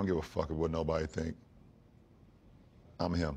I don't give a fuck of what nobody think. I'm him.